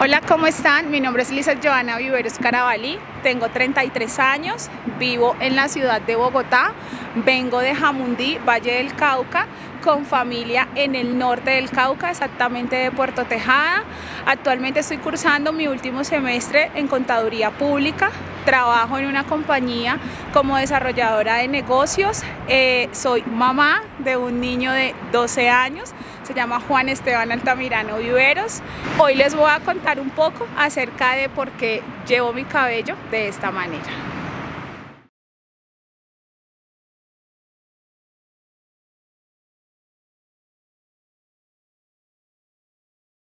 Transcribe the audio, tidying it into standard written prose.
Hola, ¿cómo están? Mi nombre es Liset Johana Viveros Carabalí, tengo 33 años, vivo en la ciudad de Bogotá, vengo de Jamundí, Valle del Cauca, con familia en el norte del Cauca, exactamente de Puerto Tejada. Actualmente estoy cursando mi último semestre en Contaduría Pública, trabajo en una compañía como desarrolladora de negocios, soy mamá de un niño de 12 años, se llama Juan Esteban Altamirano Viveros. Hoy les voy a contar un poco acerca de por qué llevo mi cabello de esta manera.